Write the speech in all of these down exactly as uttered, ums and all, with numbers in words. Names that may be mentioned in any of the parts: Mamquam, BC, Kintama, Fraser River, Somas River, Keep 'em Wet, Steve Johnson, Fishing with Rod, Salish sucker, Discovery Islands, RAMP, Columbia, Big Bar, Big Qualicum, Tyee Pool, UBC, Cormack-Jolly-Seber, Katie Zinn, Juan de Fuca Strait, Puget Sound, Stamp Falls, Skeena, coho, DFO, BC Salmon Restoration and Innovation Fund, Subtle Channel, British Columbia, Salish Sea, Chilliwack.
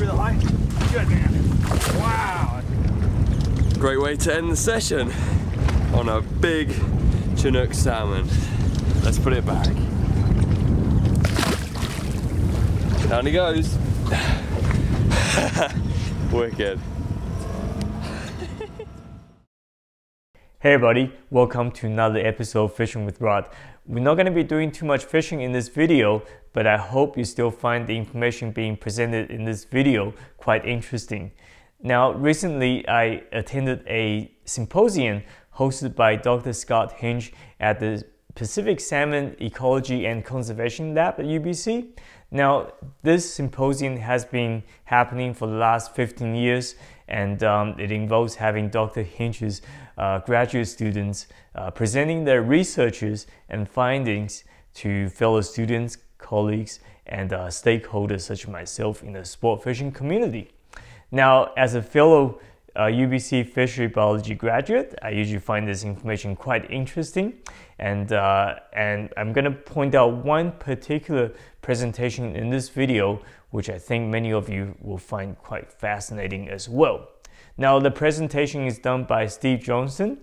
really high. Good man. Wow. Great way to end the session on a big Chinook salmon. Let's put it back. Down he goes. Wicked. Hey everybody, welcome to another episode of Fishing with Rod. We're not going to be doing too much fishing in this video, but I hope you still find the information being presented in this video quite interesting. Now, recently I attended a symposium hosted by Doctor Scott Hinch at the Pacific Salmon Ecology and Conservation Lab at U B C. Now, this symposium has been happening for the last fifteen years, and um, it involves having Doctor Hinch's uh, graduate students uh, presenting their researches and findings to fellow students, colleagues, and uh, stakeholders such as myself in the sport fishing community. Now, as a fellow Uh, U B C fishery biology graduate, I usually find this information quite interesting, and uh, and I'm gonna point out one particular presentation in this video which I think many of you will find quite fascinating as well. Now, the presentation is done by Steve Johnson,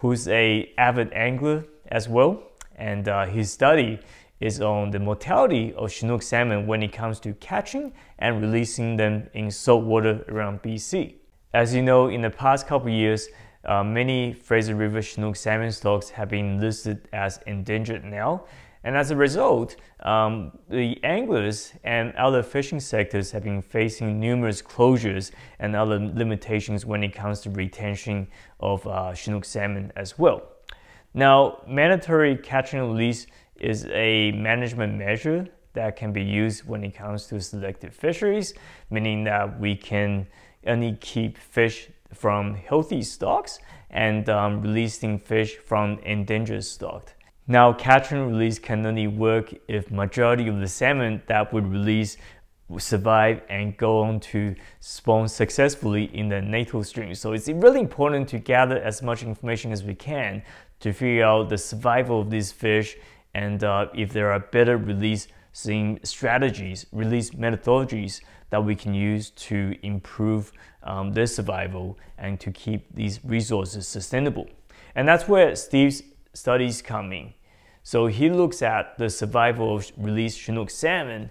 who's a avid angler as well, and uh, his study is on the mortality of Chinook salmon when it comes to catching and releasing them in saltwater around B C. As you know, in the past couple of years, uh, many Fraser River Chinook salmon stocks have been listed as endangered now, and as a result, um, the anglers and other fishing sectors have been facing numerous closures and other limitations when it comes to retention of uh, Chinook salmon as well. Now, mandatory catch and release is a management measure that can be used when it comes to selective fisheries, meaning that we can only keep fish from healthy stocks and um, releasing fish from endangered stocks. Now, catch and release can only work if majority of the salmon that would release survive and go on to spawn successfully in the natal stream. So it's really important to gather as much information as we can to figure out the survival of these fish and uh, if there are better release strategies, release methodologies that we can use to improve um, their survival and to keep these resources sustainable. And that's where Steve's studies come in. So he looks at the survival of released Chinook salmon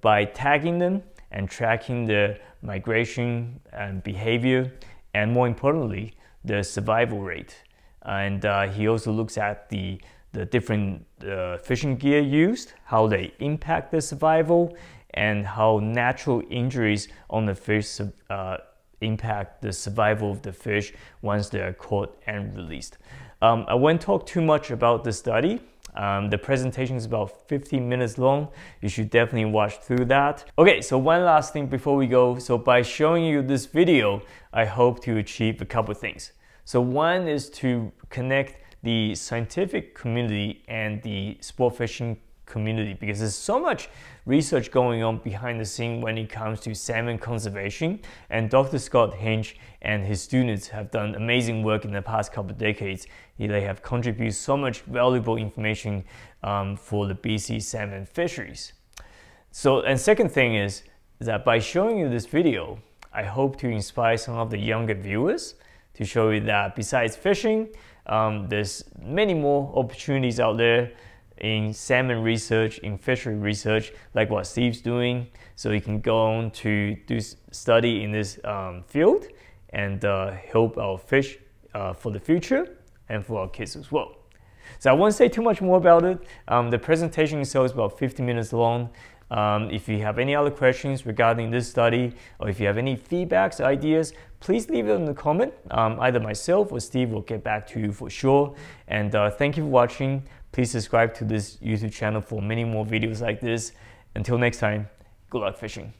by tagging them and tracking their migration and behavior, and more importantly, their survival rate. And uh, he also looks at the the different uh, fishing gear used, how they impact their survival, and how natural injuries on the fish uh, impact the survival of the fish once they are caught and released. Um, I won't talk too much about the study. Um, the presentation is about fifteen minutes long. You should definitely watch through that. Okay, so one last thing before we go. So by showing you this video, I hope to achieve a couple of things. So one is to connect the scientific community and the sport fishing community, because there's so much research going on behind the scene when it comes to salmon conservation, and Doctor Scott Hinch and his students have done amazing work in the past couple of decades. They have contributed so much valuable information um, for the B C salmon fisheries. So, and second thing is, is that by showing you this video, I hope to inspire some of the younger viewers to show you that besides fishing, Um, there's many more opportunities out there in salmon research, in fishery research, like what Steve's doing, so he can go on to do study in this um, field and uh, help our fish uh, for the future and for our kids as well. So I won't say too much more about it. Um, the presentation itself is about fifty minutes long. Um, if you have any other questions regarding this study, or if you have any feedbacks, ideas, please leave it in the comment. Um, either myself or Steve will get back to you for sure. And uh, thank you for watching. Please subscribe to this YouTube channel for many more videos like this. Until next time, good luck fishing.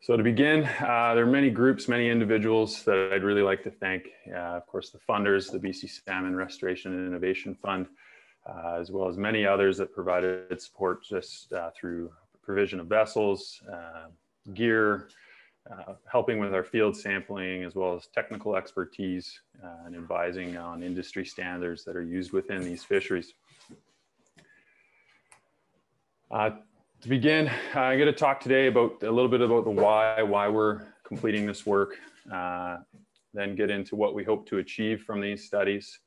So to begin, uh, there are many groups, many individuals that I'd really like to thank. Uh, of course, the funders, the B C Salmon Restoration and Innovation Fund, uh, as well as many others that provided support just uh, through provision of vessels, uh, gear, uh, helping with our field sampling as well as technical expertise uh, and advising on industry standards that are used within these fisheries. Uh, to begin, I'm going to talk today about a little bit about the why, why we're completing this work, uh, then get into what we hope to achieve from these studies,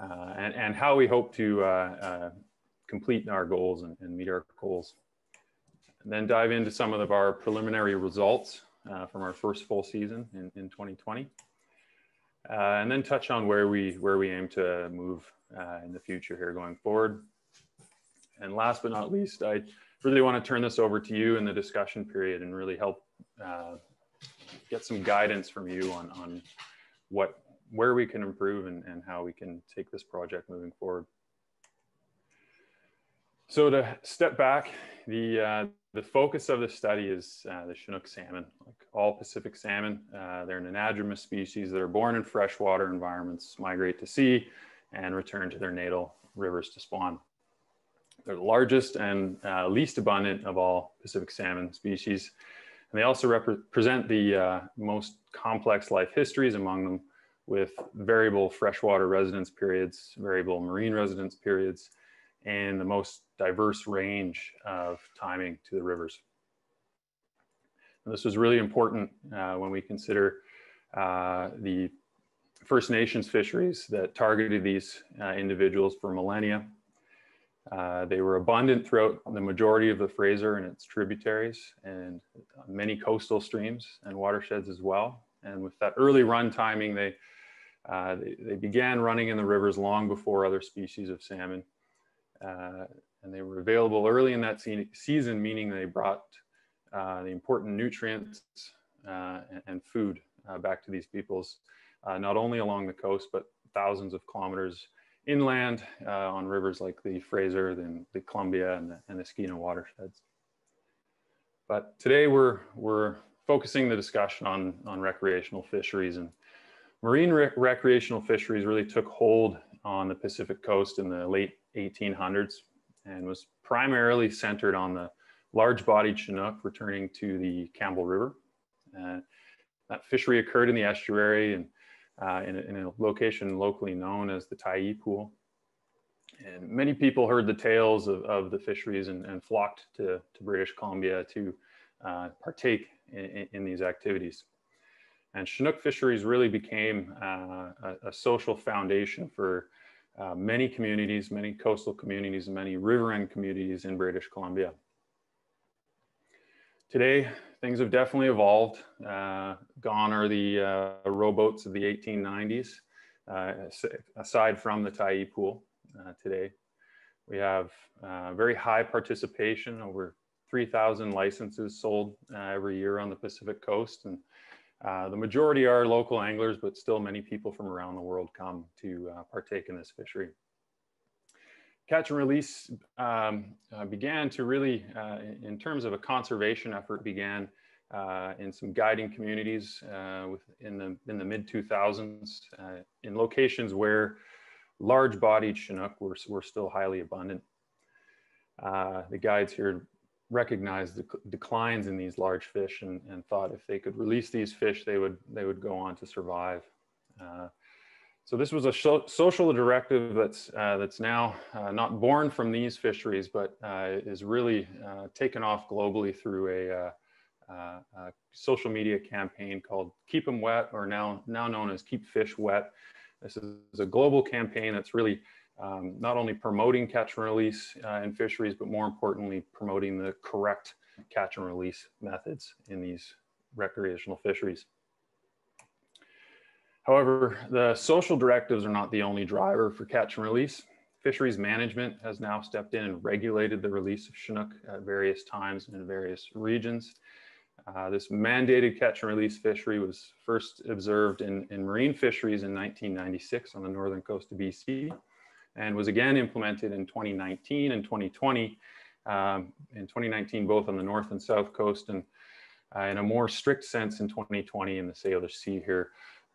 uh, and, and how we hope to uh, uh, complete our goals and, and meet our goals. And then dive into some of our preliminary results uh, from our first full season in, in twenty twenty, uh, and then touch on where we, where we aim to move uh, in the future here going forward. And last but not least, I really want to turn this over to you in the discussion period and really help uh, get some guidance from you on, on what, where we can improve and, and how we can take this project moving forward. So to step back, the, uh, the focus of the study is uh, the Chinook salmon. Like all Pacific salmon, uh, they're an anadromous species that are born in freshwater environments, migrate to sea, and return to their natal rivers to spawn. They're the largest and uh, least abundant of all Pacific salmon species. And they also represent the uh, most complex life histories among them, with variable freshwater residence periods, variable marine residence periods, and the most diverse range of timing to the rivers. And this was really important uh, when we consider uh, the First Nations fisheries that targeted these uh, individuals for millennia. Uh, they were abundant throughout the majority of the Fraser and its tributaries and many coastal streams and watersheds as well. And with that early run timing, they, uh, they, they began running in the rivers long before other species of salmon. Uh, and they were available early in that se season, meaning they brought uh, the important nutrients uh, and, and food uh, back to these peoples, uh, not only along the coast, but thousands of kilometers inland uh, on rivers like the Fraser, then the Columbia, and the, and the Skeena watersheds. But today we're, we're focusing the discussion on, on recreational fisheries, and marine re recreational fisheries really took hold on the Pacific coast in the late eighteen hundreds and was primarily centered on the large-bodied Chinook returning to the Campbell River. Uh, that fishery occurred in the estuary and Uh, in, a, in a location locally known as the Tyee Pool. And many people heard the tales of, of the fisheries and, and flocked to, to British Columbia to uh, partake in, in these activities. And Chinook fisheries really became uh, a, a social foundation for uh, many communities, many coastal communities, and many riverine communities in British Columbia. Today, things have definitely evolved. Uh, gone are the uh, rowboats of the eighteen nineties, uh, aside from the Tyee Pool uh, today. We have uh, very high participation, over three thousand licenses sold uh, every year on the Pacific coast. And uh, the majority are local anglers, but still many people from around the world come to uh, partake in this fishery. Catch and release um, uh, began to really, uh, in terms of a conservation effort, began uh, in some guiding communities uh, in the, in the mid two thousands uh, in locations where large-bodied Chinook were, were still highly abundant. Uh, the guides here recognized the declines in these large fish and, and thought if they could release these fish, they would, they would go on to survive. Uh, So this was a social directive that's, uh, that's now uh, not born from these fisheries, but uh, is really uh, taken off globally through a, uh, uh, a social media campaign called Keep 'em Wet, or now, now known as Keep Fish Wet. This is a global campaign that's really um, not only promoting catch and release uh, in fisheries, but more importantly, promoting the correct catch and release methods in these recreational fisheries. However, the social directives are not the only driver for catch and release. Fisheries management has now stepped in and regulated the release of Chinook at various times and in various regions. Uh, this mandated catch and release fishery was first observed in, in marine fisheries in nineteen ninety-six on the northern coast of B C, and was again implemented in twenty nineteen and twenty twenty. Um, in twenty nineteen, both on the north and south coast, and uh, in a more strict sense in twenty twenty in the Salish Sea here.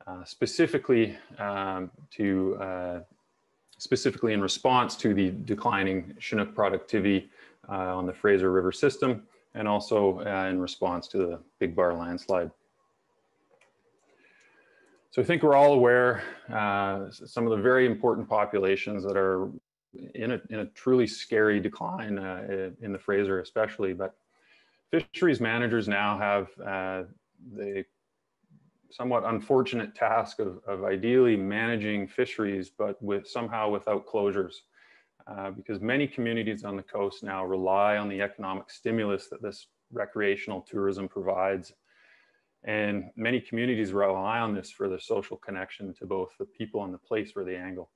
Uh, specifically um, to uh, specifically in response to the declining Chinook productivity uh, on the Fraser River system and also uh, in response to the Big Bar landslide. So I think we're all aware uh, some of the very important populations that are in a, in a truly scary decline uh, in the Fraser especially, but fisheries managers now have uh, the somewhat unfortunate task of, of ideally managing fisheries, but with somehow without closures, uh, because many communities on the coast now rely on the economic stimulus that this recreational tourism provides. And many communities rely on this for their social connection to both the people and the place where they angle.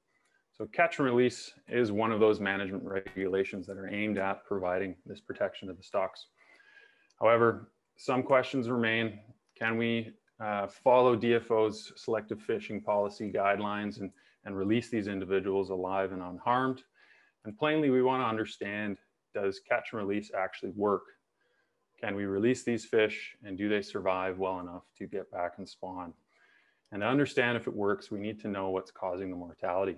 So catch and release is one of those management regulations that are aimed at providing this protection of the stocks. However, some questions remain. Can we uh, follow D F O's selective fishing policy guidelines and, and release these individuals alive and unharmed? And plainly, we want to understand, does catch and release actually work? Can we release these fish and do they survive well enough to get back and spawn? And to understand if it works, we need to know what's causing the mortality.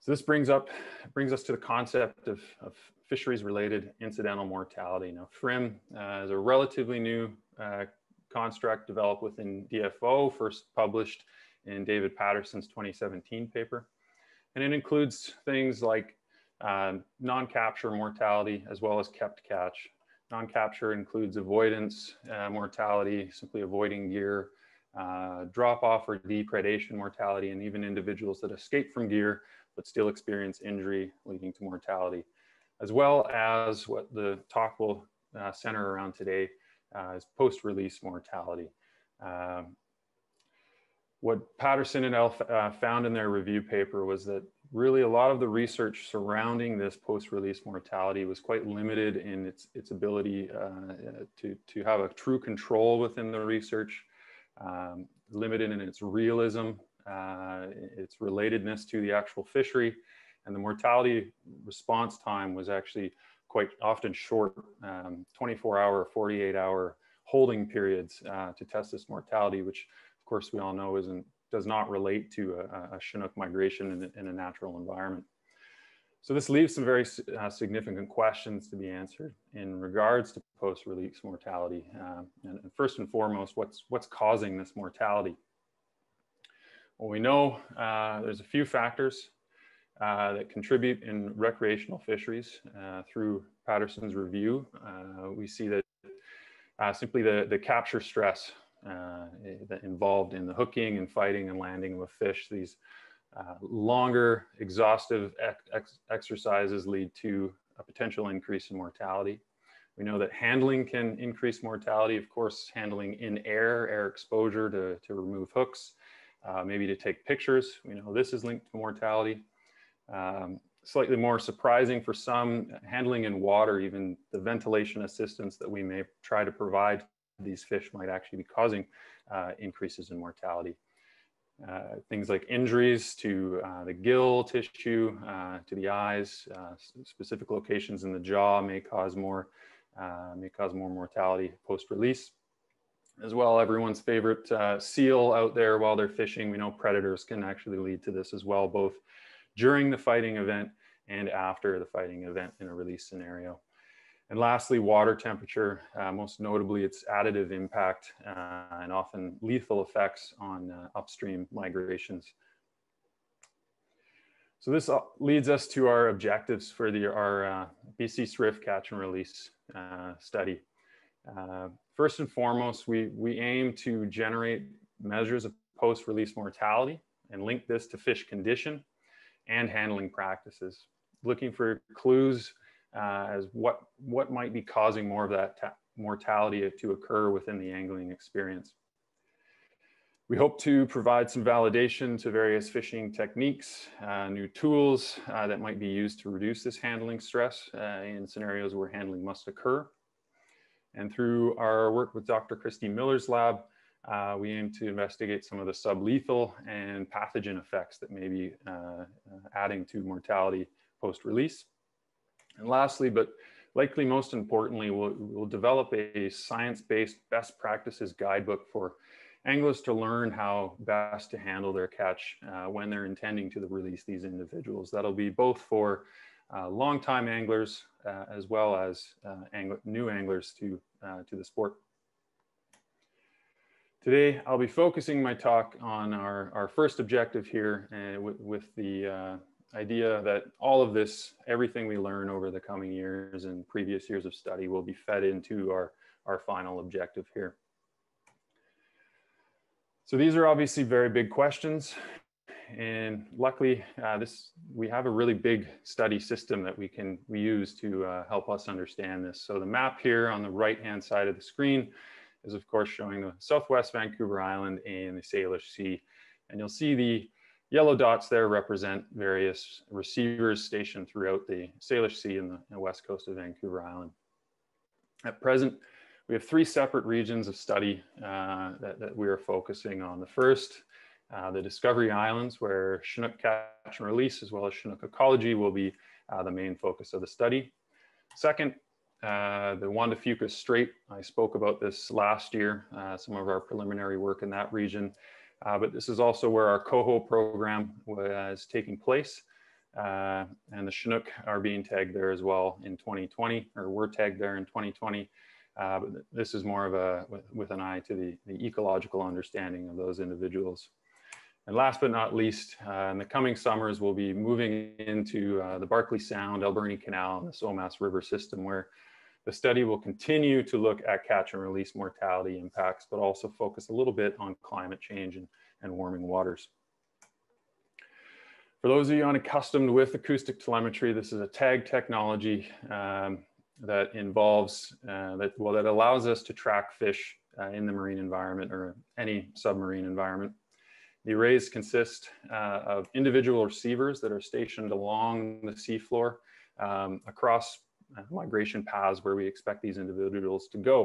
So this brings up, brings us to the concept of, of fisheries-related incidental mortality. Now, FRIM uh, is a relatively new uh, construct developed within D F O, first published in David Patterson's twenty seventeen paper. And it includes things like Um, non-capture mortality, as well as kept catch. Non-capture includes avoidance uh, mortality, simply avoiding gear, uh, drop-off or depredation mortality, and even individuals that escape from gear but still experience injury leading to mortality, as well as what the talk will uh, center around today uh, is post-release mortality. Uh, what Patterson et al. Uh, found in their review paper was that really a lot of the research surrounding this post-release mortality was quite limited in its, its ability uh, to, to have a true control within the research, um, limited in its realism, uh, its relatedness to the actual fishery, and the mortality response time was actually quite often short, um, twenty-four hour, forty-eight hour holding periods uh, to test this mortality, which of course we all know isn't does not relate to a, a Chinook migration in, in a natural environment. So this leaves some very uh, significant questions to be answered in regards to post-release mortality. Uh, and, and first and foremost, what's, what's causing this mortality? Well, we know uh, there's a few factors uh, that contribute in recreational fisheries. Uh, through Patterson's review, uh, we see that uh, simply the, the capture stress Uh, that involved in the hooking and fighting and landing of a fish. These uh, longer, exhaustive ex exercises lead to a potential increase in mortality. We know that handling can increase mortality. Of course, handling in air, air exposure to, to remove hooks, uh, maybe to take pictures. We know this is linked to mortality. Um, slightly more surprising for some, handling in water, even the ventilation assistance that we may try to provide these fish might actually be causing uh, increases in mortality. Uh, things like injuries to uh, the gill tissue, uh, to the eyes, uh, specific locations in the jaw may cause more, uh, may cause more mortality post-release. As well, everyone's favorite uh, seal out there while they're fishing. We know predators can actually lead to this as well, both during the fighting event and after the fighting event in a release scenario. And lastly, water temperature, uh, most notably its additive impact uh, and often lethal effects on uh, upstream migrations. So this leads us to our objectives for the, our uh, B C S R I F catch and release uh, study. Uh, first and foremost, we, we aim to generate measures of post-release mortality and link this to fish condition and handling practices, looking for clues Uh, as what, what might be causing more of that mortality to occur within the angling experience. We hope to provide some validation to various fishing techniques, uh, new tools uh, that might be used to reduce this handling stress uh, in scenarios where handling must occur. And through our work with Doctor Christy Miller's lab, uh, we aim to investigate some of the sublethal and pathogen effects that may be uh, adding to mortality post-release. And lastly, but likely most importantly, we'll, we'll develop a science-based best practices guidebook for anglers to learn how best to handle their catch uh, when they're intending to release these individuals. That'll be both for uh, longtime anglers uh, as well as uh, ang new anglers to, uh, to the sport. Today, I'll be focusing my talk on our, our first objective here and with the uh, idea that all of this, everything we learn over the coming years and previous years of study will be fed into our, our final objective here. So these are obviously very big questions. And luckily, uh, this we have a really big study system that we can we use to uh, help us understand this. So the map here on the right-hand side of the screen is of course showing the Southwest Vancouver Island and the Salish Sea. And you'll see the yellow dots there represent various receivers stationed throughout the Salish Sea and the, the west coast of Vancouver Island. At present, we have three separate regions of study uh, that, that we are focusing on. The first, uh, the Discovery Islands, where Chinook catch and release as well as Chinook ecology will be uh, the main focus of the study. Second, Uh, the Juan de Fuca Strait. I spoke about this last year, uh, some of our preliminary work in that region, uh, but this is also where our coho program was taking place, uh, and the Chinook are being tagged there as well in twenty twenty, or were tagged there in twenty twenty, uh, but this is more of a, with, with an eye to the, the ecological understanding of those individuals. And last but not least, uh, in the coming summers, we'll be moving into uh, the Barclay Sound, Alberni Canal, and the Somas River system, where the study will continue to look at catch and release mortality impacts, but also focus a little bit on climate change and, and warming waters. For those of you unaccustomed with acoustic telemetry, this is a tag technology um, that involves, uh, that, well, that allows us to track fish uh, in the marine environment or any submarine environment. The arrays consist uh, of individual receivers that are stationed along the seafloor um, across migration paths where we expect these individuals to go.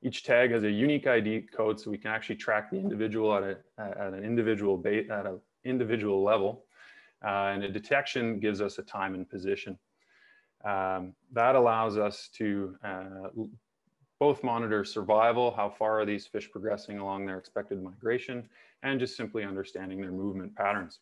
Each tag has a unique I D code, so we can actually track the individual at, a, at an individual bait at an individual level, uh, and a detection gives us a time and position. Um, that allows us to uh, both monitor survival, how far are these fish progressing along their expected migration, and just simply understanding their movement patterns.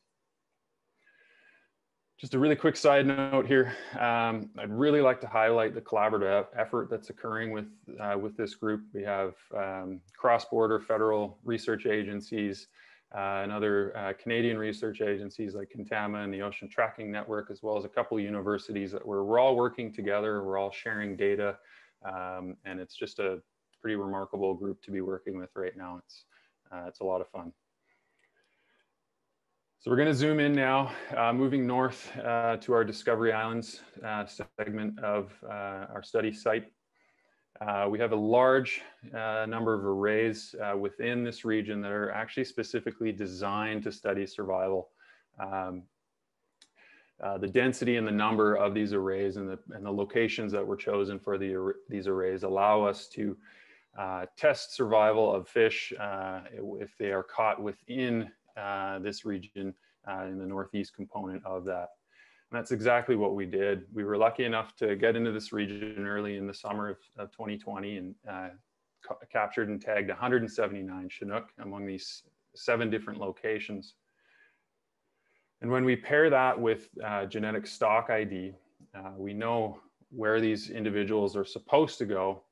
Just a really quick side note here. Um, I'd really like to highlight the collaborative effort that's occurring with, uh, with this group. We have um, cross-border federal research agencies uh, and other uh, Canadian research agencies like Kintama and the Ocean Tracking Network, as well as a couple of universities that we're, we're all working together. We're all sharing data. Um, and it's just a pretty remarkable group to be working with right now. It's, uh, it's a lot of fun. So we're going to zoom in now, uh, moving north uh, to our Discovery Islands uh, segment of uh, our study site. Uh, we have a large uh, number of arrays uh, within this region that are actually specifically designed to study survival. Um, uh, the density and the number of these arrays and the, and the locations that were chosen for the, these arrays allow us to uh, test survival of fish uh, if they are caught within Uh, this region uh, in the northeast component of that. And that's exactly what we did. We were lucky enough to get into this region early in the summer of, of twenty twenty and uh, ca captured and tagged one hundred seventy-nine Chinook among these seven different locations. And when we pair that with uh, genetic stock I D, uh, we know where these individuals are supposed to go.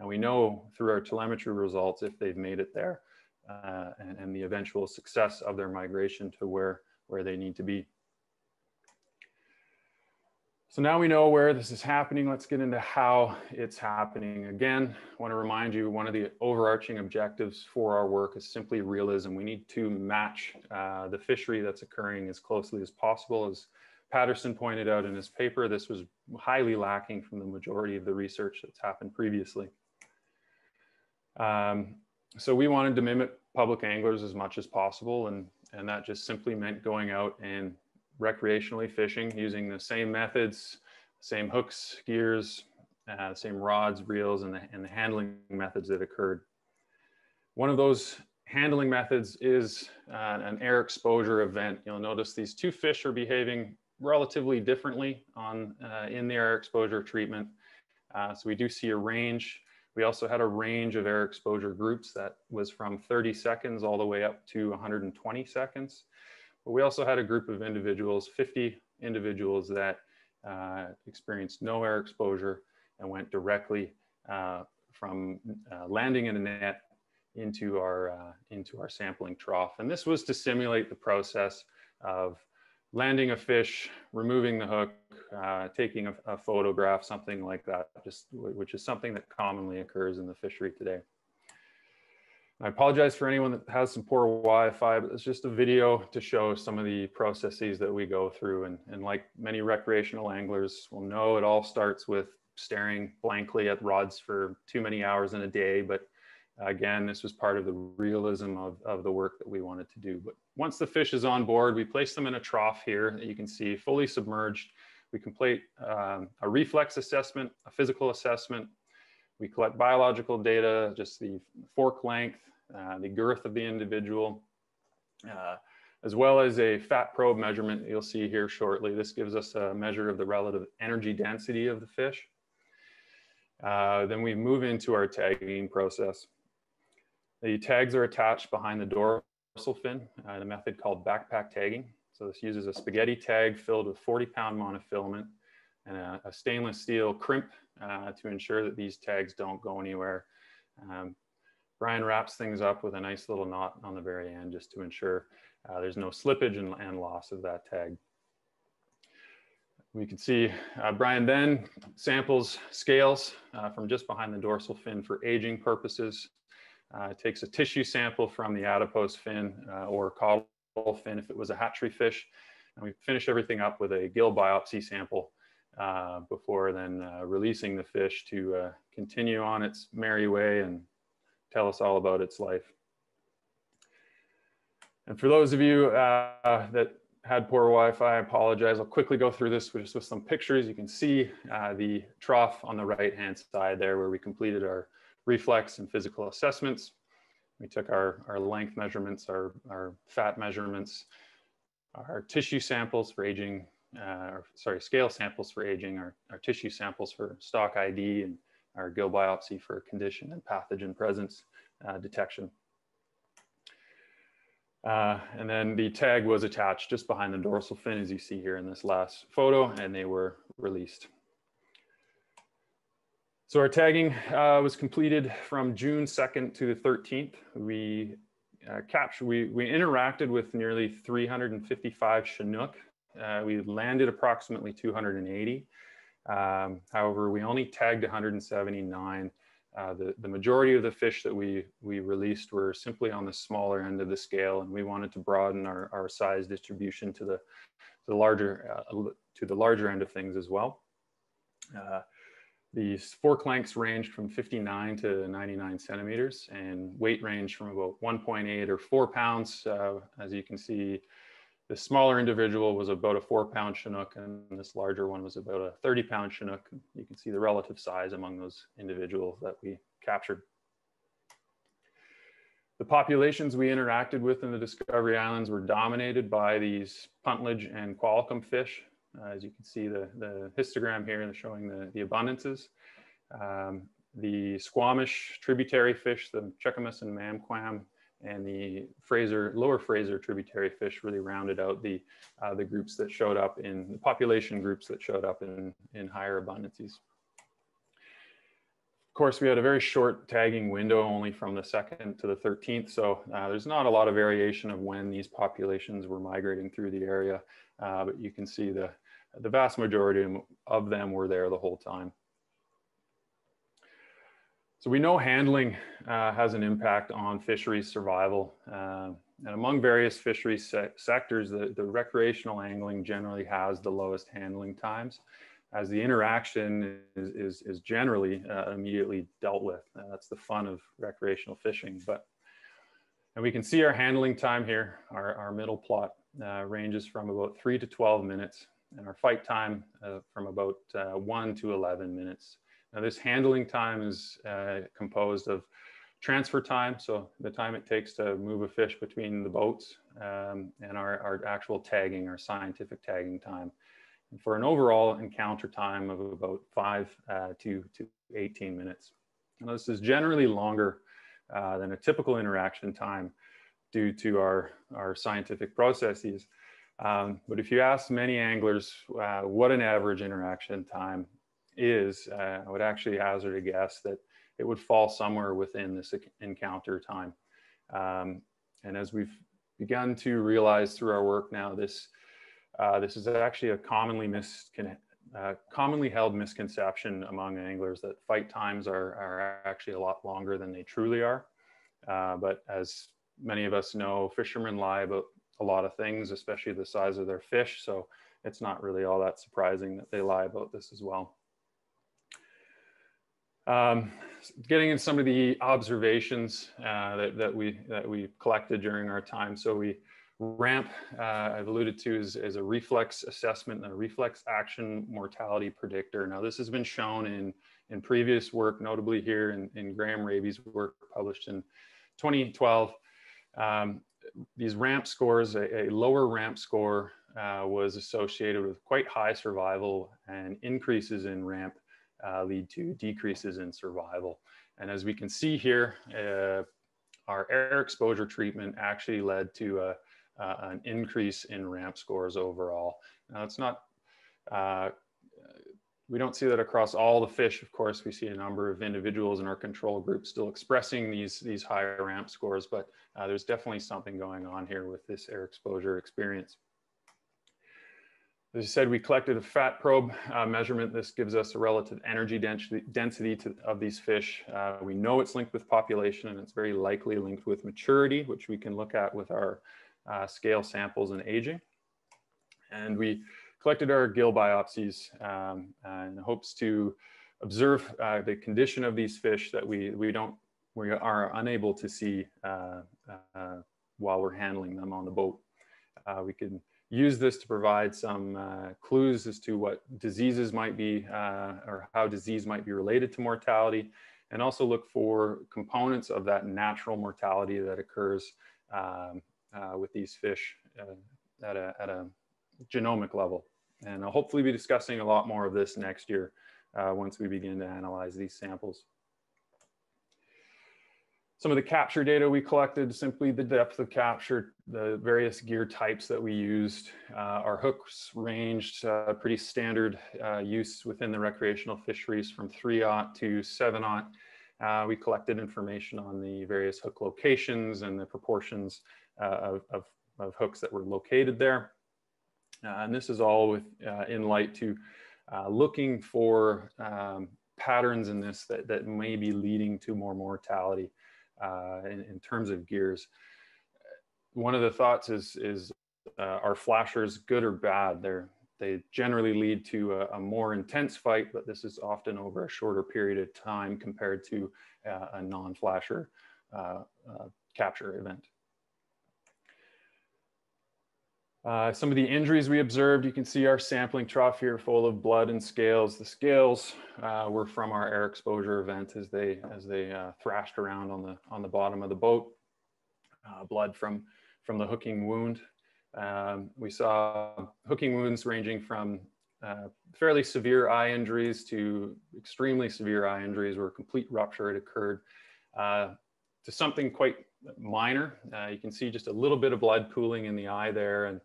And we know through our telemetry results if they've made it there. Uh, and, and the eventual success of their migration to where, where they need to be. So now we know where this is happening. Let's get into how it's happening. Again, I want to remind you, one of the overarching objectives for our work is simply realism. We need to match uh, the fishery that's occurring as closely as possible. As Patterson pointed out in his paper, this was highly lacking from the majority of the research that's happened previously. Um, So we wanted to mimic public anglers as much as possible, and, and that just simply meant going out and recreationally fishing using the same methods, same hooks, gears, uh, same rods, reels, and the, and the handling methods that occurred. One of those handling methods is uh, an air exposure event. You'll notice these two fish are behaving relatively differently on, uh, in the air exposure treatment. Uh, so we do see a range. We also had a range of air exposure groups that was from thirty seconds all the way up to one hundred twenty seconds. But we also had a group of individuals, fifty individuals that uh, experienced no air exposure and went directly uh, from uh, landing in a net into our, uh, into our sampling trough. And this was to simulate the process of landing a fish, removing the hook, uh, taking a, a photograph, something like that, just, which is something that commonly occurs in the fishery today. I apologize for anyone that has some poor Wi-Fi, but it's just a video to show some of the processes that we go through. And, and like many recreational anglers will know, it all starts with staring blankly at rods for too many hours in a day. But again, this was part of the realism of, of the work that we wanted to do. But once the fish is on board, we place them in a trough here that you can see fully submerged. We complete um, a reflex assessment, a physical assessment. We collect biological data, just the fork length, uh, the girth of the individual, uh, as well as a fat probe measurement that you'll see here shortly. This gives us a measure of the relative energy density of the fish. Uh, then we move into our tagging process. The tags are attached behind the dorsal fin in a method called backpack tagging. So this uses a spaghetti tag filled with forty pound monofilament and a, a stainless steel crimp uh, to ensure that these tags don't go anywhere. Um, Brian wraps things up with a nice little knot on the very end just to ensure uh, there's no slippage and, and loss of that tag. We can see uh, Brian then samples scales uh, from just behind the dorsal fin for aging purposes. Uh, it takes a tissue sample from the adipose fin uh, or caudal fin if it was a hatchery fish. And we finish everything up with a gill biopsy sample uh, before then uh, releasing the fish to uh, continue on its merry way and tell us all about its life. And for those of you uh, that had poor Wi-Fi, I apologize. I'll quickly go through this just with some pictures. You can see uh, the trough on the right-hand side there where we completed our reflex and physical assessments. We took our, our length measurements, our, our fat measurements, our tissue samples for aging, uh, or, sorry, scale samples for aging, our, our tissue samples for stock I D, and our gill biopsy for condition and pathogen presence uh, detection. Uh, and then the tag was attached just behind the dorsal fin, as you see here in this last photo, and they were released. So our tagging uh, was completed from June second to the thirteenth. We uh, captured, we, we interacted with nearly three hundred fifty-five Chinook. Uh, we landed approximately two hundred eighty. Um, however, we only tagged one hundred seventy-nine. Uh, the, the majority of the fish that we, we released were simply on the smaller end of the scale, and we wanted to broaden our, our size distribution to the, to the larger, uh, to the larger end of things as well. Uh, The fork lengths ranged from fifty-nine to ninety-nine centimeters, and weight ranged from about one point eight or four pounds. Uh, as you can see, the smaller individual was about a four pound Chinook, and this larger one was about a thirty pound Chinook. You can see the relative size among those individuals that we captured. The populations we interacted with in the Discovery Islands were dominated by these Puntledge and Qualicum fish. Uh, as you can see, the, the histogram here showing the, the abundances. Um, the Squamish tributary fish, the Chequamus and Mamquam, and the Fraser, lower Fraser tributary fish really rounded out the, uh, the groups that showed up in, the population groups that showed up in, in higher abundances. Of course, we had a very short tagging window, only from the second to the thirteenth, so uh, there's not a lot of variation of when these populations were migrating through the area, uh, but you can see the The vast majority of them were there the whole time. So we know handling uh, has an impact on fisheries survival. Uh, and among various fishery se sectors, the, the recreational angling generally has the lowest handling times, as the interaction is, is, is generally uh, immediately dealt with. Uh, that's the fun of recreational fishing. But, and we can see our handling time here. Our, our middle plot uh, ranges from about three to twelve minutes, and our fight time uh, from about uh, one to eleven minutes. Now, this handling time is uh, composed of transfer time, so the time it takes to move a fish between the boats, um, and our, our actual tagging, our scientific tagging time, and for an overall encounter time of about five uh, to, to eighteen minutes. Now, this is generally longer uh, than a typical interaction time, due to our, our scientific processes. Um, but if you ask many anglers uh, what an average interaction time is, uh, I would actually hazard a guess that it would fall somewhere within this encounter time. Um, and as we've begun to realize through our work now, this, uh, this is actually a commonly miscon uh, commonly held misconception among anglers that fight times are, are actually a lot longer than they truly are. Uh, but as many of us know, fishermen lie about a lot of things, especially the size of their fish. So it's not really all that surprising that they lie about this as well. Um, getting into some of the observations uh, that, that, we, that we collected during our time. So we RAMP, uh, I've alluded to, is, is a reflex assessment and a reflex action mortality predictor. Now this has been shown in, in previous work, notably here in, in Graham Raby's work published in twenty twelve. Um, these RAMP scores, a, a lower RAMP score uh, was associated with quite high survival, and increases in RAMP Uh, lead to decreases in survival. And as we can see here, uh, our air exposure treatment actually led to a, uh, an increase in RAMP scores overall. Now it's not, uh, we don't see that across all the fish. Of course, we see a number of individuals in our control group still expressing these, these higher RAMP scores, but uh, there's definitely something going on here with this air exposure experience. As I said, we collected a fat probe uh, measurement. This gives us a relative energy density, density to, of these fish. Uh, we know it's linked with population, and it's very likely linked with maturity, which we can look at with our uh, scale samples and aging. And we collected our gill biopsies um, uh, in hopes to observe uh, the condition of these fish that we, we, don't, we are unable to see uh, uh, while we're handling them on the boat. Uh, we can use this to provide some uh, clues as to what diseases might be uh, or how disease might be related to mortality, and also look for components of that natural mortality that occurs um, uh, with these fish uh, at, a, at a genomic level. And I'll hopefully be discussing a lot more of this next year uh, once we begin to analyze these samples. Some of the capture data we collected, simply the depth of capture, the various gear types that we used. Uh, our hooks ranged uh, pretty standard uh, use within the recreational fisheries from three aught to seven aught. Uh, we collected information on the various hook locations and the proportions uh, of, of, of hooks that were located there. Uh, and this is all with, uh, in light to uh, looking for um, patterns in this that, that may be leading to more mortality. Uh, in, in terms of gears, one of the thoughts is, is uh, are flashers good or bad? They're, they generally lead to a, a more intense fight, but this is often over a shorter period of time compared to uh, a non-flasher uh, uh, capture event. Uh, some of the injuries we observed, you can see our sampling trough here full of blood and scales. The scales uh, were from our air exposure event as they, as they uh, thrashed around on the, on the bottom of the boat. Uh, blood from, from the hooking wound. Um, we saw hooking wounds ranging from uh, fairly severe eye injuries to extremely severe eye injuries where complete rupture had occurred uh, to something quite minor. Uh, you can see just a little bit of blood pooling in the eye there, and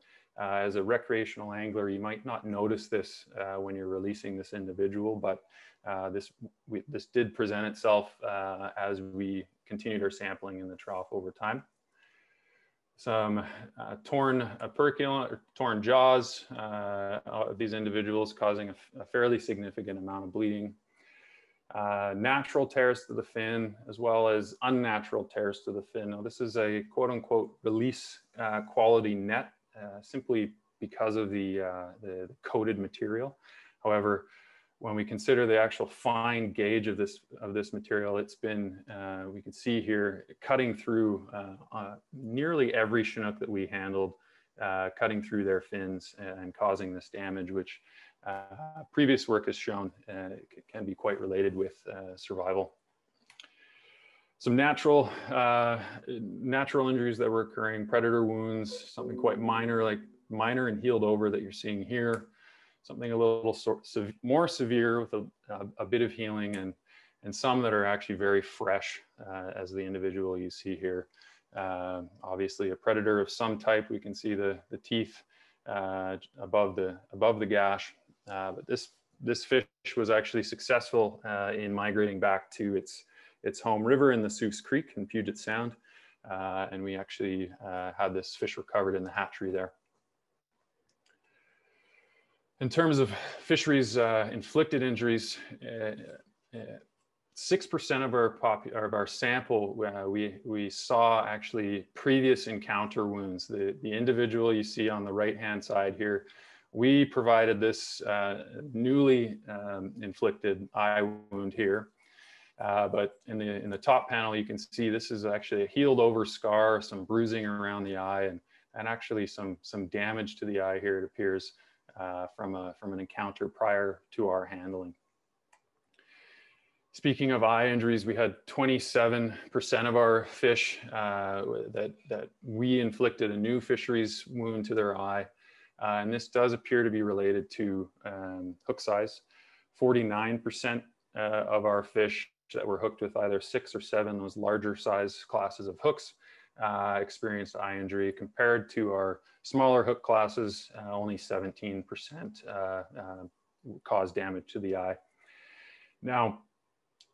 Uh, as a recreational angler, you might not notice this uh, when you're releasing this individual, but uh, this, we, this did present itself uh, as we continued our sampling in the trough over time. Some uh, torn operculum or torn jaws uh, of these individuals causing a, a fairly significant amount of bleeding. Uh, natural tears to the fin, as well as unnatural tears to the fin. Now, this is a quote unquote release uh, quality net. Uh, simply because of the, uh, the, the coated material. However, when we consider the actual fine gauge of this, of this material, it's been, uh, we can see here, cutting through uh, uh, nearly every Chinook that we handled, uh, cutting through their fins and causing this damage, which uh, previous work has shown uh, can be quite related with uh, survival. Some natural, uh, natural injuries that were occurring, predator wounds, something quite minor, like minor and healed over that you're seeing here, something a little so, so, more severe with a, a, a bit of healing, and, and some that are actually very fresh uh, as the individual you see here uh, obviously a predator of some type. We can see the, the teeth uh, above, the, above the gash, uh, but this, this fish was actually successful uh, in migrating back to its, its home river in the Soos Creek in Puget Sound. Uh, and we actually uh, had this fish recovered in the hatchery there. In terms of fisheries uh, inflicted injuries, uh, uh, six percent of our pop of our sample, uh, we, we saw actually previous encounter wounds. The, the individual you see on the right-hand side here, we provided this uh, newly um, inflicted eye wound here. Uh, but in the, in the top panel, you can see this is actually a healed over scar, some bruising around the eye, and, and actually some, some damage to the eye here, it appears, uh, from, a, from an encounter prior to our handling. Speaking of eye injuries, we had twenty-seven percent of our fish uh, that, that we inflicted a new fisheries wound to their eye. Uh, and this does appear to be related to um, hook size. forty-nine percent uh, of our fish that were hooked with either six or seven, those larger size classes of hooks, uh, experienced eye injury compared to our smaller hook classes, uh, only seventeen percent uh, uh, caused damage to the eye. Now,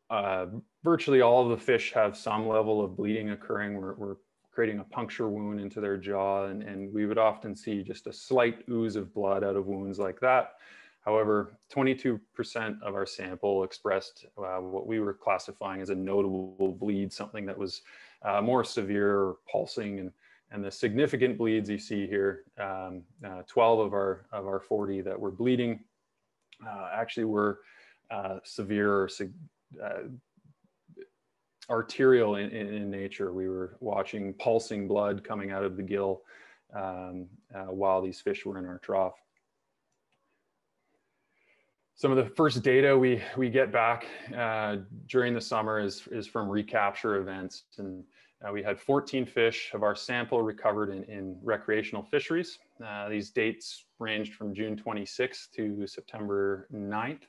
Uh, virtually all of the fish have some level of bleeding occurring. We're, we're creating a puncture wound into their jaw, and, and we would often see just a slight ooze of blood out of wounds like that. However, twenty-two percent of our sample expressed uh, what we were classifying as a notable bleed, something that was uh, more severe or pulsing, and, and the significant bleeds you see here, um, uh, twelve of our, of our forty that were bleeding uh, actually were uh, severe or sig Uh, arterial in, in, in nature. We were watching pulsing blood coming out of the gill um, uh, while these fish were in our trough. Some of the first data we, we get back uh, during the summer is, is from recapture events. And uh, we had fourteen fish of our sample recovered in, in recreational fisheries. Uh, these dates ranged from June twenty-sixth to September ninth.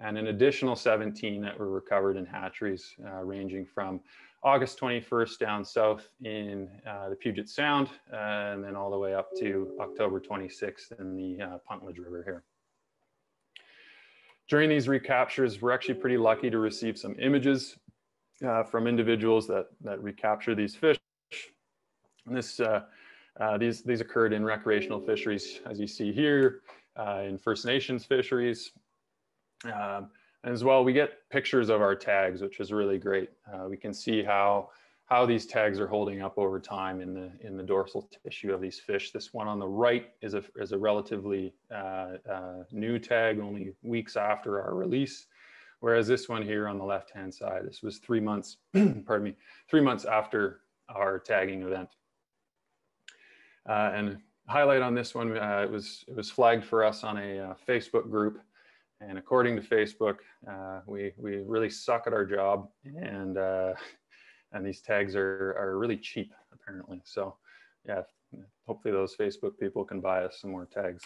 And an additional seventeen that were recovered in hatcheries, uh, ranging from August twenty-first down south in uh, the Puget Sound, uh, and then all the way up to October twenty-sixth in the uh, Puntledge River here. During these recaptures, we're actually pretty lucky to receive some images uh, from individuals that, that recapture these fish. And this, uh, uh, these, these occurred in recreational fisheries, as you see here, uh, in First Nations fisheries. Um, and as well, we get pictures of our tags, which is really great. Uh, we can see how, how these tags are holding up over time in the, in the dorsal tissue of these fish. This one on the right is a, is a relatively uh, uh, new tag, only weeks after our release. Whereas this one here on the left-hand side, this was three months, pardon me, three months after our tagging event. Uh, and highlight on this one, uh, it was, it was flagged for us on a uh, Facebook group. And according to Facebook, uh, we, we really suck at our job, and, uh, and these tags are, are really cheap, apparently. So yeah, hopefully those Facebook people can buy us some more tags.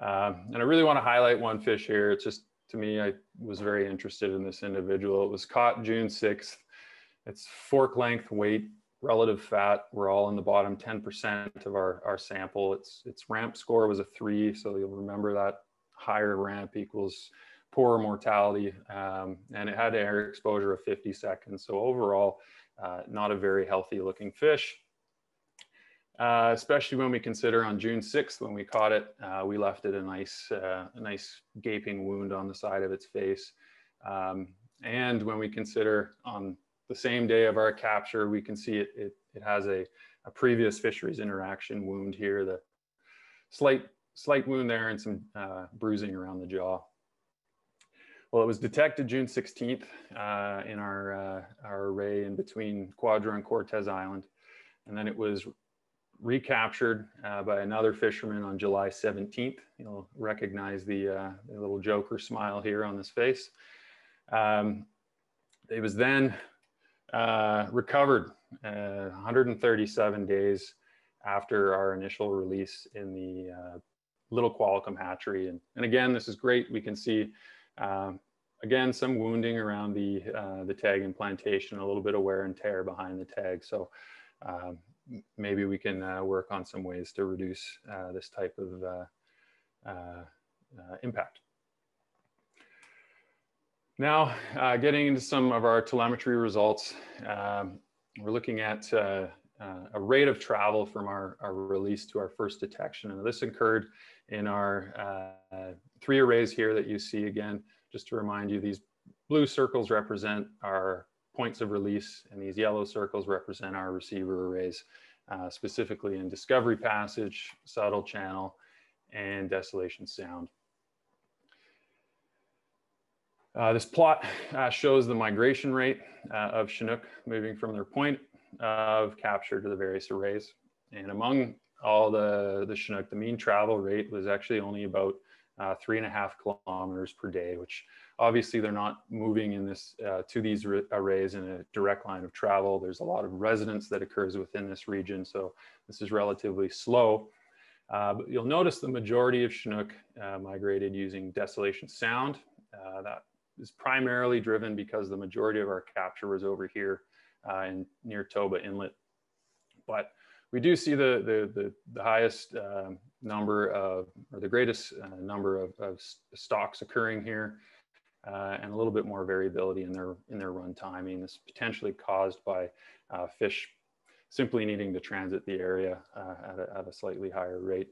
Um, and I really want to highlight one fish here. It's just, to me, I was very interested in this individual. It was caught June sixth. It's fork length weight, relative fat. We're all in the bottom ten percent of our, our sample. Its, its RAMP score was a three, so you'll remember that. Higher RAMP equals poor mortality, um, and it had air exposure of fifty seconds. So overall, uh, not a very healthy looking fish, uh, especially when we consider on June sixth, when we caught it, uh, we left it a nice, uh, a nice gaping wound on the side of its face. Um, and when we consider on the same day of our capture, we can see it, it, it has a, a previous fisheries interaction wound here, the slight Slight wound there and some uh, bruising around the jaw. Well, it was detected June sixteenth uh, in our, uh, our array in between Quadra and Cortez Island. And then it was recaptured uh, by another fisherman on July seventeenth. You'll recognize the, uh, the little joker smile here on this face. Um, it was then uh, recovered uh, one hundred thirty-seven days after our initial release in the uh, Little Qualicum hatchery. And, and again, this is great. We can see, um, again, some wounding around the, uh, the tag implantation, a little bit of wear and tear behind the tag. So uh, maybe we can uh, work on some ways to reduce uh, this type of uh, uh, uh, impact. Now, uh, getting into some of our telemetry results, um, we're looking at uh, uh, a rate of travel from our, our release to our first detection. And this occurred in our uh, three arrays here that you see again. Just to remind you, these blue circles represent our points of release, and these yellow circles represent our receiver arrays, uh, specifically in Discovery Passage, Subtle Channel, and Desolation Sound. Uh, this plot uh, shows the migration rate uh, of Chinook moving from their point of capture to the various arrays. And among all the, the Chinook, the mean travel rate was actually only about uh, three and a half kilometers per day, which obviously they're not moving in this uh, to these arrays in a direct line of travel. There's a lot of residence that occurs within this region, so this is relatively slow. Uh, but you'll notice the majority of Chinook uh, migrated using Desolation Sound. Uh, that is primarily driven because the majority of our capture was over here uh, in near Toba Inlet. But we do see the, the, the, the highest uh, number of, or the greatest uh, number of, of stocks occurring here uh, and a little bit more variability in their, in their run timing. This is potentially caused by uh, fish simply needing to transit the area uh, at, a, at a slightly higher rate.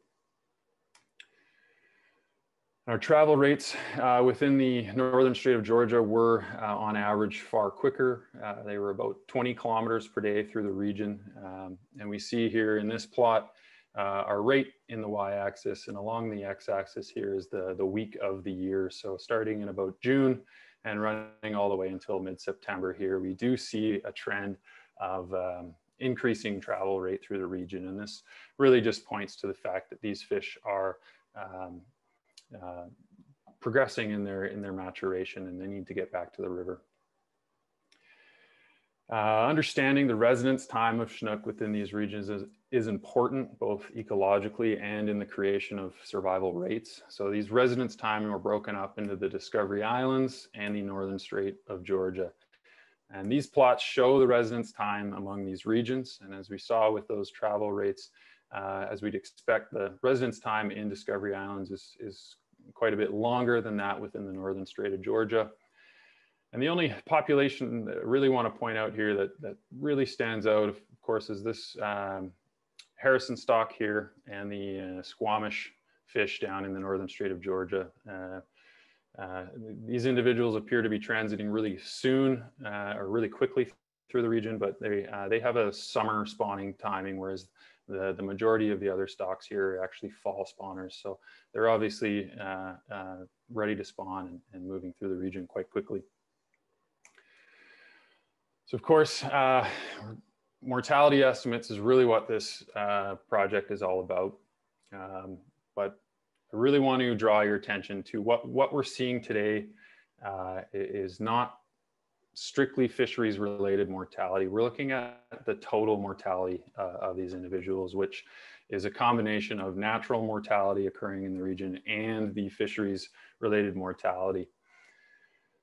Our travel rates uh, within the Northern Strait of Georgia were uh, on average far quicker. Uh, they were about twenty kilometers per day through the region. Um, and we see here in this plot, uh, our rate in the y-axis, and along the x-axis here is the, the week of the year. So starting in about June and running all the way until mid-September here, we do see a trend of um, increasing travel rate through the region. And this really just points to the fact that these fish are um, Uh, progressing in their in their maturation, and they need to get back to the river. Uh, understanding the residence time of Chinook within these regions is, is important, both ecologically and in the creation of survival rates. So these residence time are broken up into the Discovery Islands and the Northern Strait of Georgia. And these plots show the residence time among these regions. And as we saw with those travel rates, Uh, as we'd expect, the residence time in Discovery Islands is, is quite a bit longer than that within the Northern Strait of Georgia. And the only population that I really want to point out here that, that really stands out, of course, is this um, Harrison stock here and the uh, Squamish fish down in the Northern Strait of Georgia. Uh, uh, these individuals appear to be transiting really soon uh, or really quickly through the region, but they, uh, they have a summer spawning timing, whereas The, the majority of the other stocks here are actually fall spawners. So they're obviously uh, uh, ready to spawn and, and moving through the region quite quickly. So of course, uh, mortality estimates is really what this uh, project is all about. Um, but I really want to draw your attention to what, what we're seeing today uh, is not strictly fisheries related mortality. We're looking at the total mortality uh, of these individuals, which is a combination of natural mortality occurring in the region and the fisheries related mortality.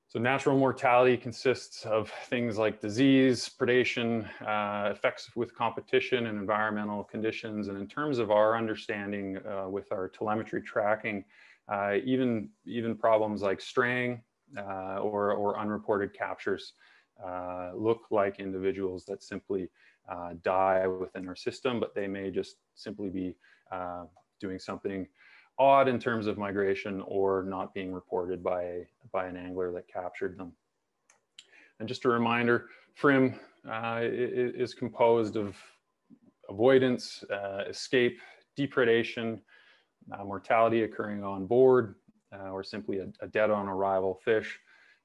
So natural mortality consists of things like disease, predation, uh, effects with competition and environmental conditions. And in terms of our understanding uh, with our telemetry tracking, uh, even, even problems like straying, Uh, or, or unreported captures uh, look like individuals that simply uh, die within our system, but they may just simply be uh, doing something odd in terms of migration or not being reported by, by an angler that captured them. And just a reminder, FRIM uh, is composed of avoidance, uh, escape, depredation, uh, mortality occurring on board, Uh, or simply a, a dead on arrival fish,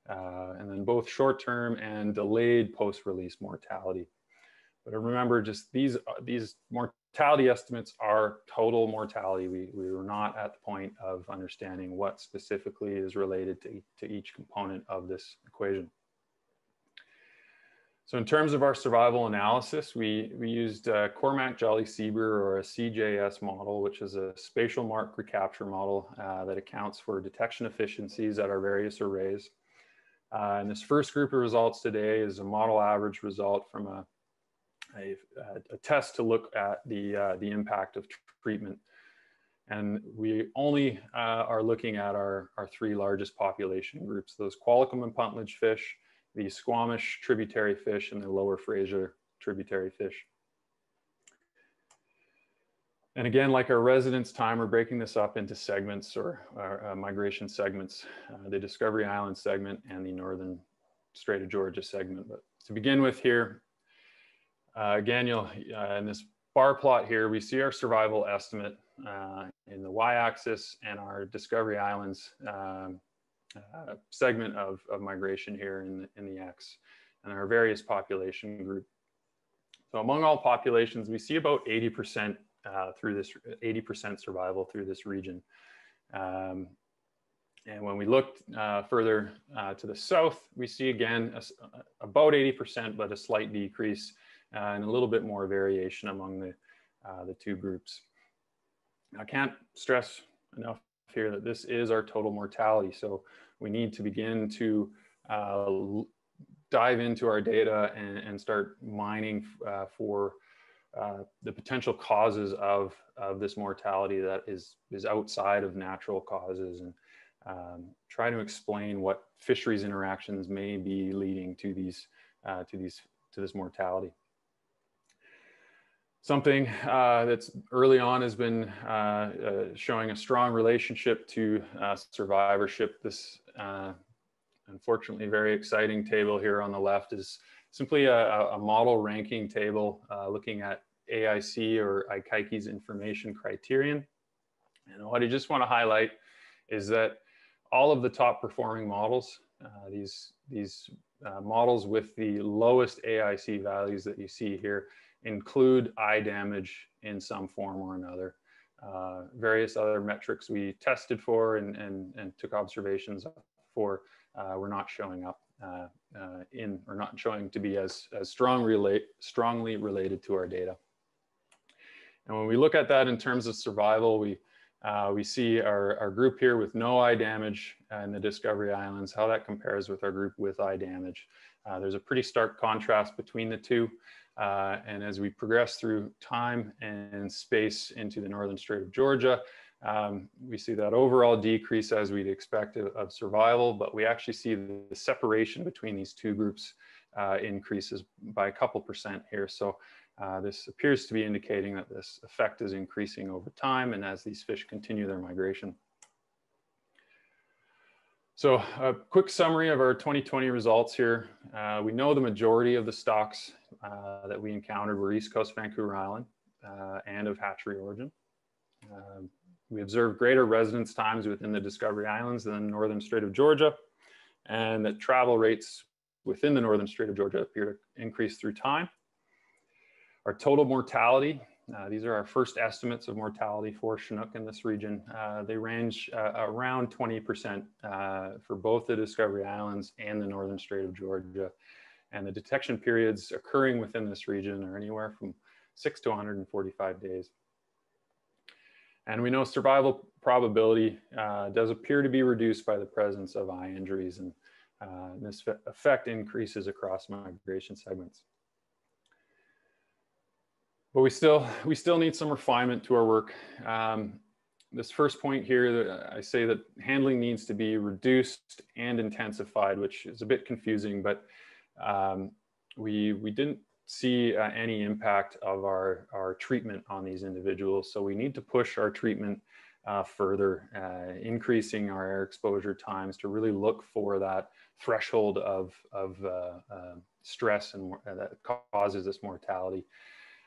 uh, and then both short-term and delayed post-release mortality. But remember, just these, uh, these mortality estimates are total mortality. We, we were not at the point of understanding what specifically is related to, to each component of this equation. So in terms of our survival analysis, we, we used uh, Cormack-Jolly-Seber, or a C J S model, which is a spatial mark recapture model uh, that accounts for detection efficiencies at our various arrays. Uh, and this first group of results today is a model average result from a, a, a test to look at the, uh, the impact of treatment. And we only uh, are looking at our, our three largest population groups, those Qualicum and Puntledge fish, the Squamish tributary fish, and the Lower Fraser tributary fish. And again, like our residence time, we're breaking this up into segments or, or uh, migration segments, uh, the Discovery Islands segment and the Northern Strait of Georgia segment. But to begin with here, uh, again, you'll, uh, in this bar plot here, we see our survival estimate uh, in the y-axis and our Discovery Islands um, uh, segment of, of migration here in the, in the x, and our various population group. So among all populations, we see about eighty percent Uh, through this eighty percent survival through this region. Um, and when we looked uh, further uh, to the south, we see again a, about eighty percent, but a slight decrease uh, and a little bit more variation among the, uh, the two groups. I can't stress enough here that this is our total mortality. So we need to begin to uh, dive into our data and, and start mining uh, for Uh, the potential causes of, of this mortality that is, is outside of natural causes, and um, try to explain what fisheries interactions may be leading to these, uh, to these, to this mortality. Something uh, that's early on has been uh, uh, showing a strong relationship to uh, survivorship. This uh, unfortunately very exciting table here on the left is simply a, a model ranking table uh, looking at A I C or ICAICI's information criterion. And what I just want to highlight is that all of the top performing models, uh, these, these uh, models with the lowest A I C values that you see here, include eye damage in some form or another. Uh, various other metrics we tested for and, and, and took observations for uh, were not showing up. Uh, uh, in or not showing to be as, as strong relate, strongly related to our data. And when we look at that in terms of survival, we, uh, we see our, our group here with no eye damage uh, in the Discovery Islands, how that compares with our group with eye damage. Uh, there's a pretty stark contrast between the two. Uh, and as we progress through time and space into the Northern Strait of Georgia, Um, we see that overall decrease as we'd expect of, of survival, but we actually see the, the separation between these two groups uh, increases by a couple percent here. So uh, this appears to be indicating that this effect is increasing over time and as these fish continue their migration. So a quick summary of our twenty twenty results here. Uh, we know the majority of the stocks uh, that we encountered were East Coast Vancouver Island uh, and of hatchery origin. Um, We observed greater residence times within the Discovery Islands than the Northern Strait of Georgia, and that travel rates within the Northern Strait of Georgia appear to increase through time. Our total mortality, uh, these are our first estimates of mortality for Chinook in this region. Uh, they range uh, around twenty percent uh, for both the Discovery Islands and the Northern Strait of Georgia. And the detection periods occurring within this region are anywhere from six to one hundred forty-five days. And we know survival probability uh, does appear to be reduced by the presence of eye injuries, and uh, this effect increases across migration segments. But we still, we still need some refinement to our work. Um, this first point here, I say that handling needs to be reduced and intensified, which is a bit confusing, but um, we, we didn't see uh, any impact of our, our treatment on these individuals. So we need to push our treatment uh, further, uh, increasing our air exposure times to really look for that threshold of, of uh, uh, stress and uh, that causes this mortality.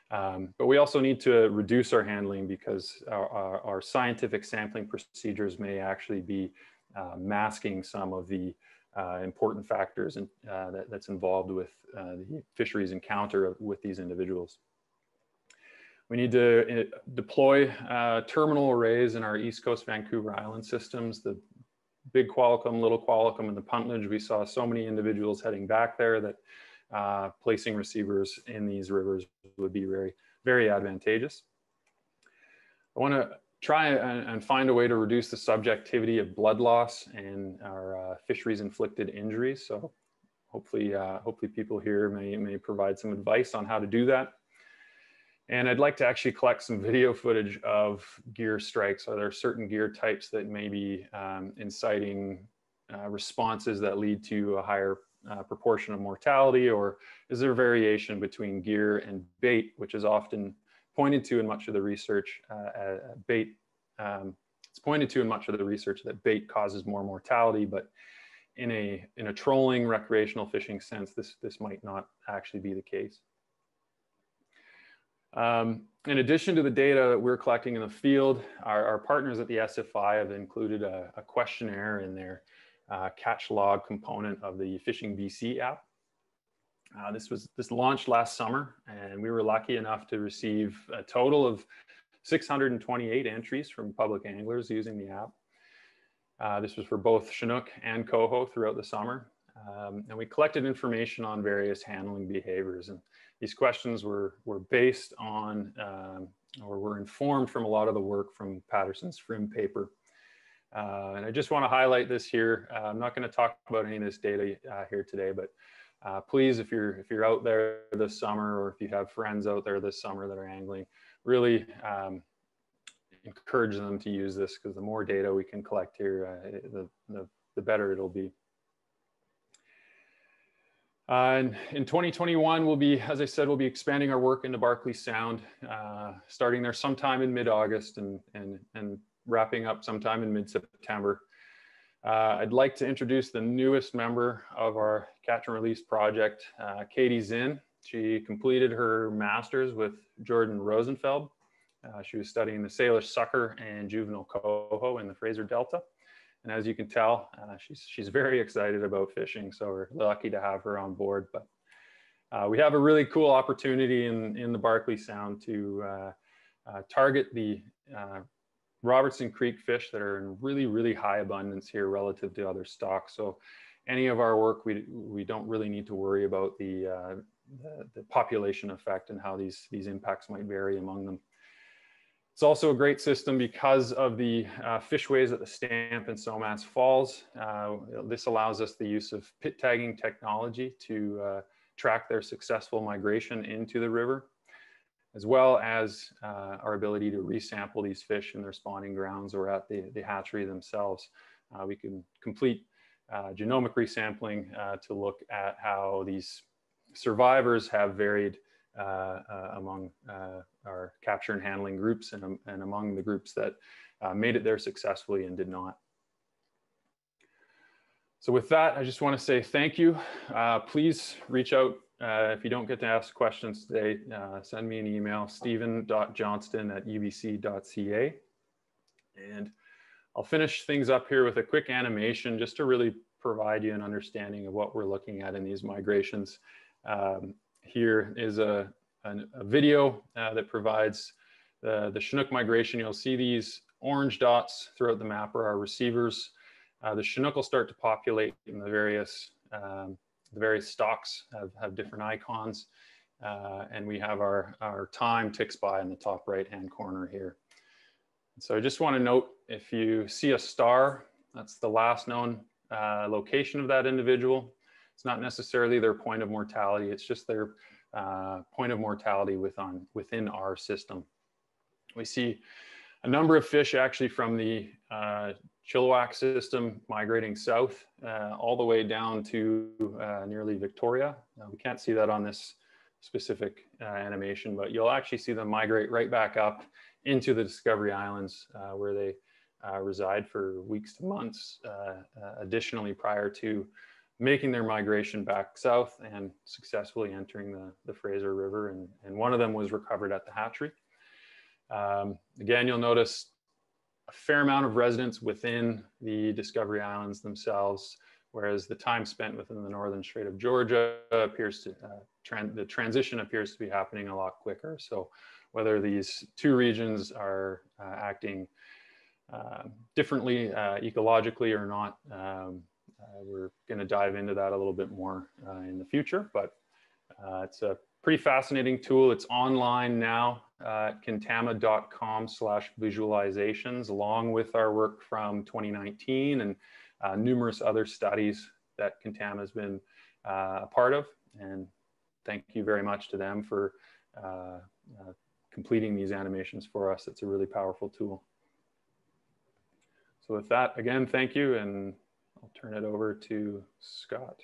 Um, but we also need to reduce our handling because our, our, our scientific sampling procedures may actually be uh, masking some of the Uh, important factors in, uh, that, that's involved with uh, the fisheries encounter of, with these individuals. We need to uh, deploy uh, terminal arrays in our East Coast Vancouver Island systems, the Big Qualicum, Little Qualicum, and the Puntledge. We saw so many individuals heading back there that uh, placing receivers in these rivers would be very, very advantageous. I want to try and find a way to reduce the subjectivity of blood loss and our uh, fisheries inflicted injuries. So hopefully, uh, hopefully people here may, may provide some advice on how to do that. And I'd like to actually collect some video footage of gear strikes. Are there certain gear types that may be um, inciting uh, responses that lead to a higher uh, proportion of mortality? Or is there variation between gear and bait, which is often pointed to in much of the research, uh, bait, um, it's pointed to in much of the research that bait causes more mortality, but in a, in a trolling recreational fishing sense, this, this might not actually be the case. Um, in addition to the data that we're collecting in the field, our, our partners at the S F I have included a, a questionnaire in their uh, catch log component of the Fishing B C app. Uh, this was this launched last summer, and we were lucky enough to receive a total of six hundred twenty-eight entries from public anglers using the app. Uh, this was for both Chinook and coho throughout the summer. Um, and we collected information on various handling behaviors. And these questions were, were based on, um, or were informed from a lot of the work from Patterson's FRIM paper. Uh, and I just want to highlight this here. Uh, I'm not going to talk about any of this data uh, here today, but uh, please, if you're, if you're out there this summer, or if you have friends out there this summer that are angling, really um, encourage them to use this, because the more data we can collect here, uh, the, the, the better it'll be. Uh, and in twenty twenty-one, we'll be, as I said, we'll be expanding our work into Barclay Sound, uh, starting there sometime in mid-August and, and, and wrapping up sometime in mid-September. Uh, I'd like to introduce the newest member of our Catch and Release project, uh, Katie Zinn. She completed her master's with Jordan Rosenfeld. Uh, she was studying the Salish sucker and juvenile coho in the Fraser Delta. And as you can tell, uh, she's, she's very excited about fishing, so we're lucky to have her on board. But uh, we have a really cool opportunity in, in the Barclay Sound to uh, uh, target the uh, Robertson Creek fish that are in really, really high abundance here relative to other stocks. So any of our work, we, we don't really need to worry about the, uh, the, the population effect and how these, these impacts might vary among them. It's also a great system because of the uh, fishways at the Stamp and Somas Falls. Uh, this allows us the use of pit tagging technology to uh, track their successful migration into the river, as well as uh, our ability to resample these fish in their spawning grounds or at the, the hatchery themselves. Uh, we can complete uh, genomic resampling uh, to look at how these survivors have varied Uh, uh, among uh, our capture and handling groups and, um, and among the groups that uh, made it there successfully and did not. So with that, I just want to say thank you. Uh, please reach out uh, if you don't get to ask questions today. Uh, send me an email, stephen dot johnston at u b c dot c a. And I'll finish things up here with a quick animation just to really provide you an understanding of what we're looking at in these migrations. Um, Here is a, a, a video uh, that provides the, the Chinook migration. You'll see these orange dots throughout the map are our receivers. Uh, the Chinook will start to populate in the various, um, the various stocks have, have different icons. Uh, and we have our, our time ticks by in the top right-hand corner here. So I just want to note, if you see a star, that's the last known uh, location of that individual. It's not necessarily their point of mortality, it's just their uh, point of mortality within, within our system. We see a number of fish actually from the uh, Chilliwack system migrating south uh, all the way down to uh, nearly Victoria. Now, we can't see that on this specific uh, animation, but you'll actually see them migrate right back up into the Discovery Islands uh, where they uh, reside for weeks to months, uh, uh, additionally prior to making their migration back south and successfully entering the, the Fraser River. And, and one of them was recovered at the hatchery. Um, again, you'll notice a fair amount of residents within the Discovery Islands themselves, whereas the time spent within the Northern Strait of Georgia appears to, uh, tran the transition appears to be happening a lot quicker. So whether these two regions are uh, acting uh, differently uh, ecologically or not, um, Uh, we're going to dive into that a little bit more uh, in the future, but uh, it's a pretty fascinating tool. It's online now uh, at kintama dot com slash visualizations, along with our work from twenty nineteen and uh, numerous other studies that Kintama has been uh, a part of. And thank you very much to them for uh, uh, completing these animations for us. It's a really powerful tool. So with that, again, thank you, and I'll turn it over to Scott.